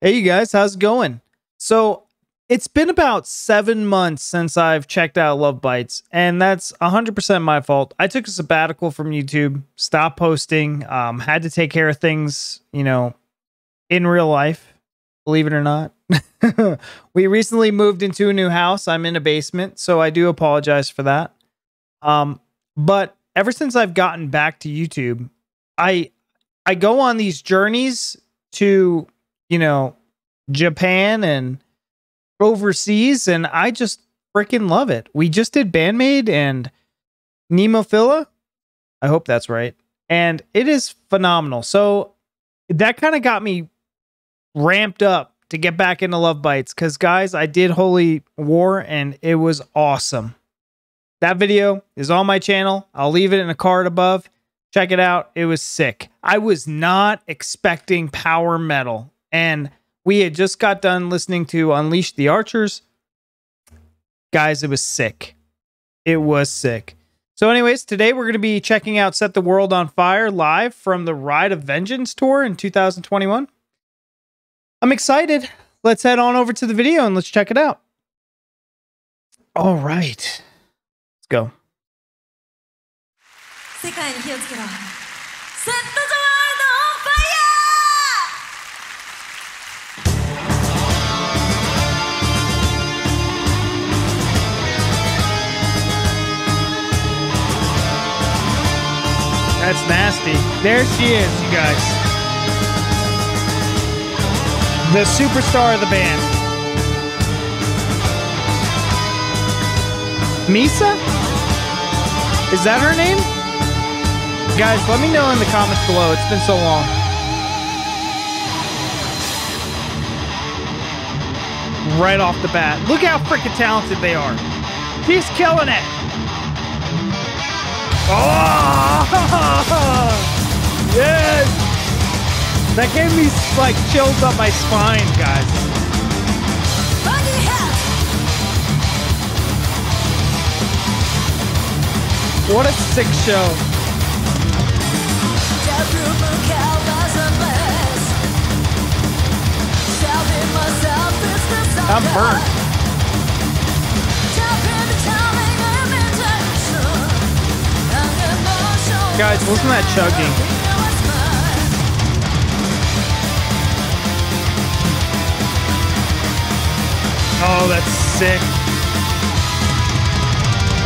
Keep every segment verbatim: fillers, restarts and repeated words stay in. Hey you guys, how's it going? So it's been about seven months since I've checked out Love Bites, and that's one hundred percent my fault. I took a sabbatical from YouTube, stopped posting, um, had to take care of things, you know, in real life, believe it or not. We recently moved into a new house. I'm in a basement, so I do apologize for that. Um, but ever since I've gotten back to YouTube, I I go on these journeys to, you know, Japan and overseas, and I just freaking love it. We just did Band Maid and Nemophila. I hope that's right. And it is phenomenal. So that kind of got me ramped up to get back into Love Bites, because guys, I did Holy War and it was awesome. That video is on my channel. I'll leave it in a card above. Check it out. It was sick. I was not expecting power metal, and we had just got done listening to Unleash the Archers. Guys, it was sick. It was sick. So anyways, today we're going to be checking out Set the World on Fire live from the Ride of Vengeance tour in two thousand twenty-one. I'm excited. Let's head on over to the video and let's check it out. All right. Let's go. Set the world on fire! That's nasty. There she is, you guys. The superstar of the band. Misa? Is that her name? Guys, let me know in the comments below. It's been so long. Right off the bat. Look how freaking talented they are. She's killing it. Oh, yes! That gave me like chills up my spine, guys. What a sick show. I'm burnt. Guys, listen to that chugging. Oh, that's sick.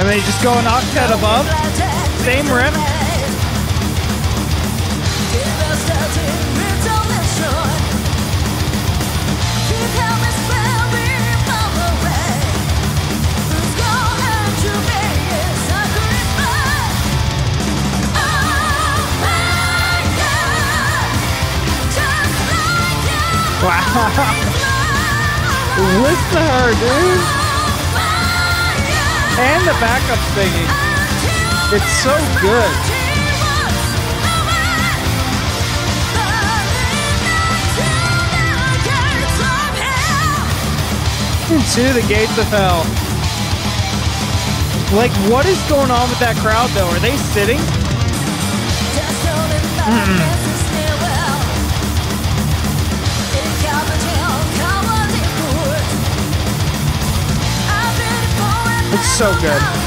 And then you just go an octet above. Same rip. Wow. Listen to her, dude. And the backup singing. It's so good. Into the gates of hell. Like, what is going on with that crowd, though? Are they sitting? Mm-mm. It's so good. Wow.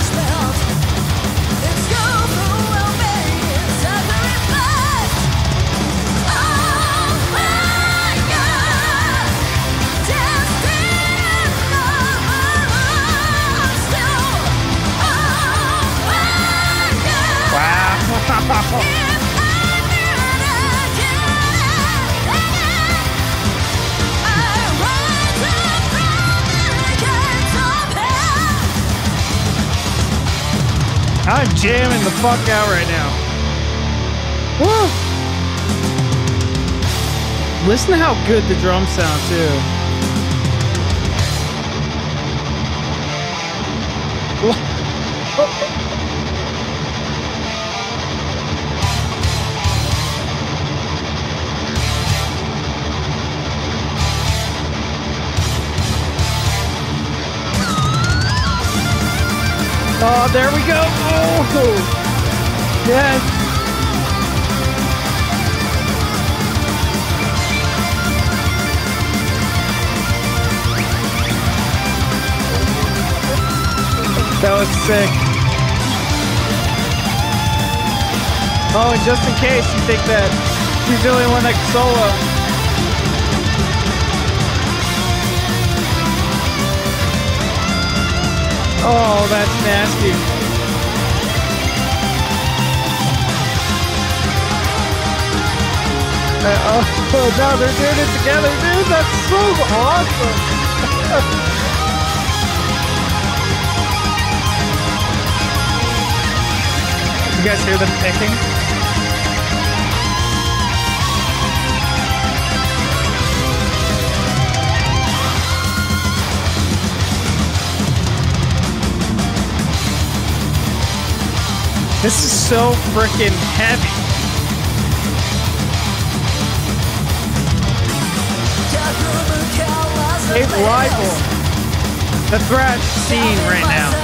I'm jamming the fuck out right now. Woo! Listen to how good the drums sound too. Oh, there we go! Oh, yes. That looks sick. Oh, and just in case you think that he's the only one that can solo. Oh, that's nasty. Uh, oh, no, they're doing it together. Dude, that's so awesome. You guys hear them picking? This is so freaking heavy. It's rival. The thrash scene right now. God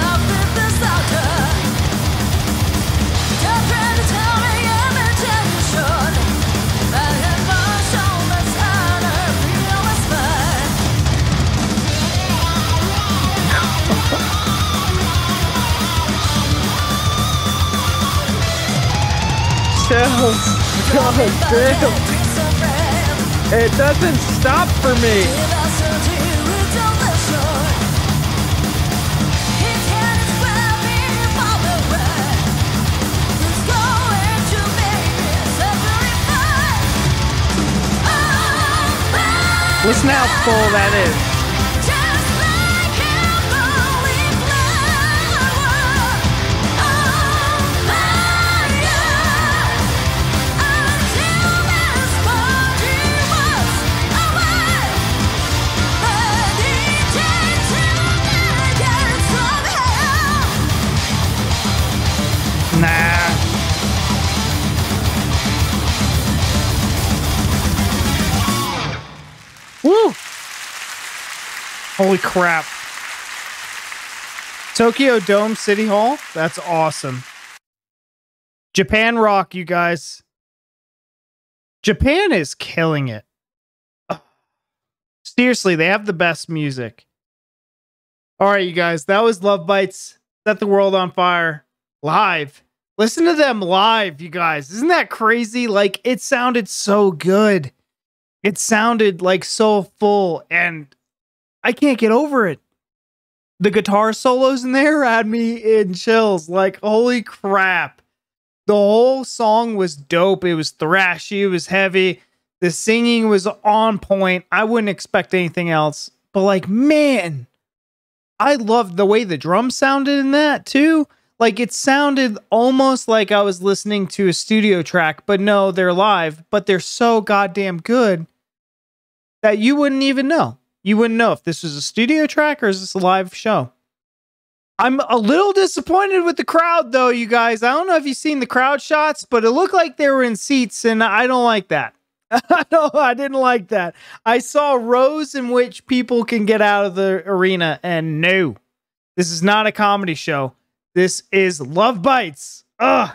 damn. It doesn't stop for me. Listen how full that is. Holy crap. Tokyo Dome City Hall. That's awesome. Japan rock, you guys. Japan is killing it. Oh. Seriously, they have the best music. All right, you guys. That was Love Bites. Set the World on Fire. Live. Listen to them live, you guys. Isn't that crazy? Like, it sounded so good. It sounded like so full, and I can't get over it. The guitar solos in there had me in chills. Like, holy crap. The whole song was dope. It was thrashy. It was heavy. The singing was on point. I wouldn't expect anything else. But, like, man, I loved the way the drums sounded in that, too. Like, it sounded almost like I was listening to a studio track. But, no, they're live. But they're so goddamn good that you wouldn't even know. You wouldn't know if this was a studio track or is this a live show. I'm a little disappointed with the crowd, though, you guys. I don't know if you've seen the crowd shots, but it looked like they were in seats, and I don't like that. No, I didn't like that. I saw rows in which people can get out of the arena, and no. This is not a comedy show. This is Love Bites. Ugh.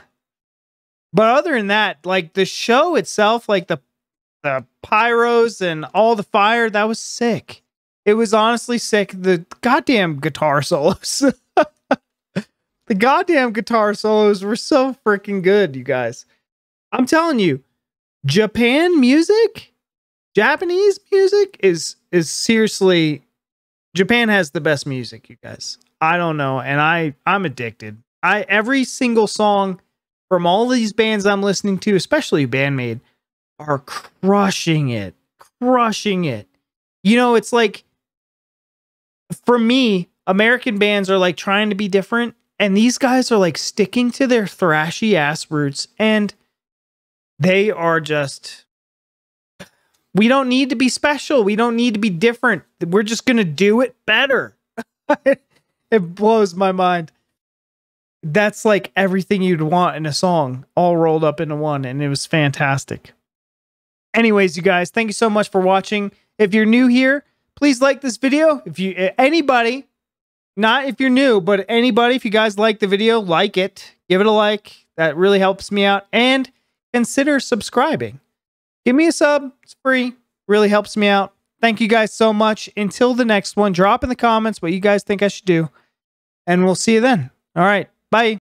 But other than that, like, the show itself, like, the The pyros and all the fire, that was sick. It was honestly sick. The goddamn guitar solos. The goddamn guitar solos were so freaking good, you guys. I'm telling you, Japan music, Japanese music is is seriously, Japan has the best music, you guys. I don't know, and I I'm addicted. I every single song from all these bands I'm listening to, especially Band Maid, are crushing it, crushing it. You know, it's like, for me, American bands are like trying to be different, and these guys are like sticking to their thrashy ass roots, and they are just, we don't need to be special. We don't need to be different. We're just going to do it better. It blows my mind. That's like everything you'd want in a song all rolled up into one, and it was fantastic. Anyways, you guys, thank you so much for watching. If you're new here, please like this video. If you, anybody, not if you're new, but anybody, if you guys like the video, like it, give it a like. That really helps me out. And consider subscribing. Give me a sub. It's free. Really helps me out. Thank you guys so much. Until the next one, drop in the comments what you guys think I should do. and we'll see you then. All right. Bye.